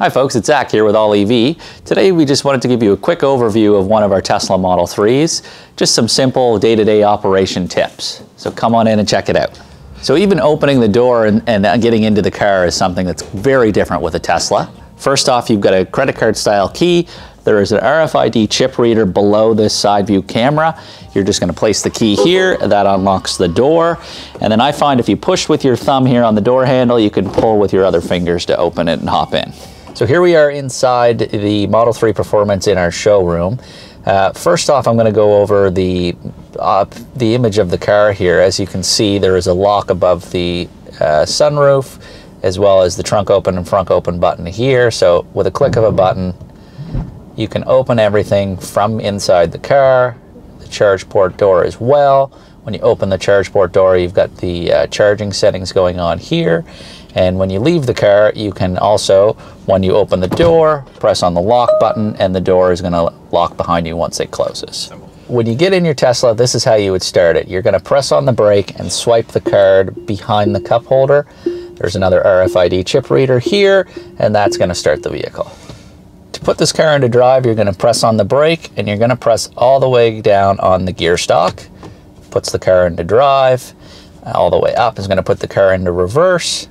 Hi folks, it's Zach here with All EV. Today we just wanted to give you a quick overview of one of our Tesla Model 3s, just some simple day-to-day operation tips. So come on in and check it out. So even opening the door and getting into the car is something that's very different with a Tesla. First off, you've got a credit card style key. There is an RFID chip reader below this side view camera. You're just gonna place the key here, that unlocks the door. And then I find if you push with your thumb here on the door handle, you can pull with your other fingers to open it and hop in. So here we are inside the Model 3 Performance in our showroom. First off, I'm going to go over the image of the car here. As you can see, there is a lock above the sunroof, as well as the trunk open and front open button here. So with a click of a button, you can open everything from inside the car, the charge port door as well. When you open the charge port door, you've got the charging settings going on here. And when you leave the car, you can also, when you open the door, press on the lock button and the door is gonna lock behind you once it closes. When you get in your Tesla, this is how you would start it. You're gonna press on the brake and swipe the card behind the cup holder. There's another RFID chip reader here, and that's gonna start the vehicle. To put this car into drive, you're gonna press on the brake and you're gonna press all the way down on the gear stalk. Puts the car into drive. All the way up is going to put the car into reverse.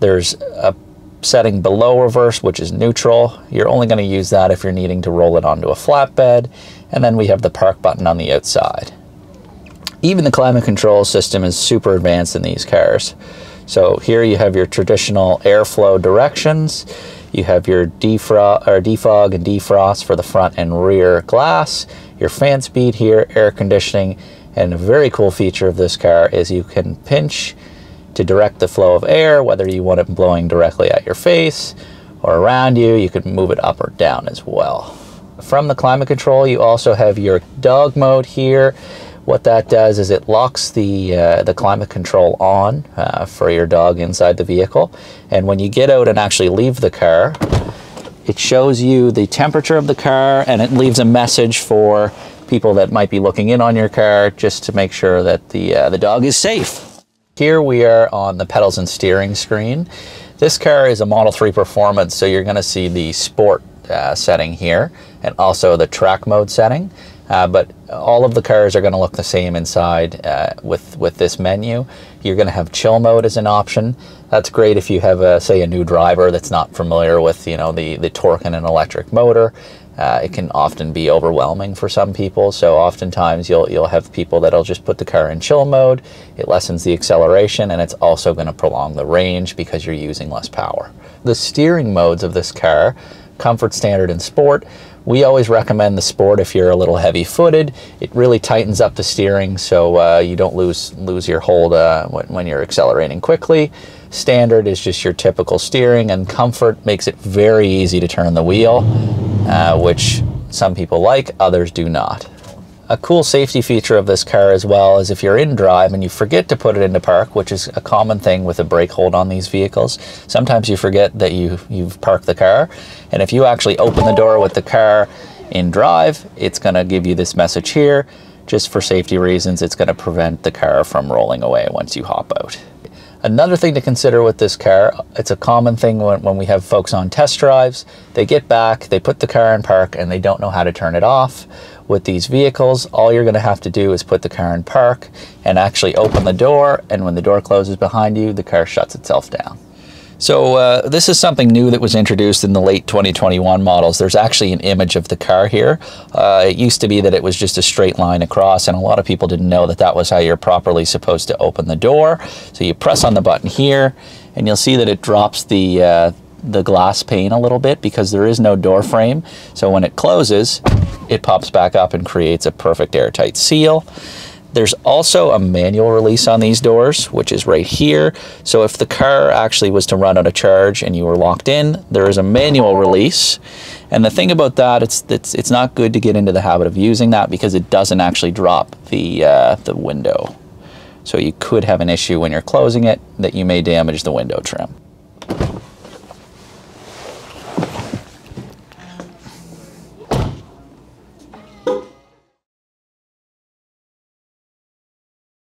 There's a setting below reverse, which is neutral. You're only going to use that if you're needing to roll it onto a flatbed. And then we have the park button on the outside. Even the climate control system is super advanced in these cars. So here you have your traditional airflow directions. You have your defog and defrost for the front and rear glass, your fan speed here, air conditioning. And a very cool feature of this car is you can pinch to direct the flow of air, whether you want it blowing directly at your face or around you. You can move it up or down as well. From the climate control, you also have your dog mode here. What that does is it locks the climate control on for your dog inside the vehicle. And when you get out and actually leave the car, it shows you the temperature of the car and it leaves a message for people that might be looking in on your car just to make sure that the dog is safe. Here we are on the pedals and steering screen. This car is a Model 3 Performance, so you're gonna see the sport setting here and also the track mode setting. But all of the cars are gonna look the same inside with this menu. You're gonna have chill mode as an option. That's great if you have, say, a new driver that's not familiar with, you know, the torque in an electric motor. It can often be overwhelming for some people, so oftentimes you'll have people that'll just put the car in chill mode. It lessens the acceleration, and it's also going to prolong the range because you're using less power. The steering modes of this car, Comfort, Standard, and Sport. We always recommend the Sport if you're a little heavy-footed. It really tightens up the steering so you don't lose your hold when you're accelerating quickly. Standard is just your typical steering, and Comfort makes it very easy to turn the wheel. Which some people like, others do not. A cool safety feature of this car as well is if you're in drive and you forget to put it into park, which is a common thing with a brake hold on these vehicles. Sometimes you forget that you've parked the car. And if you actually open the door with the car in drive, it's gonna give you this message here. Just for safety reasons, it's gonna prevent the car from rolling away once you hop out. Another thing to consider with this car, it's a common thing when we have folks on test drives, they get back, they put the car in park and they don't know how to turn it off. With these vehicles, all you're gonna have to do is put the car in park and actually open the door, and when the door closes behind you, the car shuts itself down. So this is something new that was introduced in the late 2021 models. There's actually an image of the car here. It used to be that it was just a straight line across, and a lot of people didn't know that that was how you're properly supposed to open the door. So you press on the button here, and you'll see that it drops the glass pane a little bit because there is no door frame. So when it closes, it pops back up and creates a perfect airtight seal. There's also a manual release on these doors, which is right here. So if the car actually was to run out of charge and you were locked in, there is a manual release. And the thing about that, it's not good to get into the habit of using that because it doesn't actually drop the window. So you could have an issue when you're closing it that you may damage the window trim.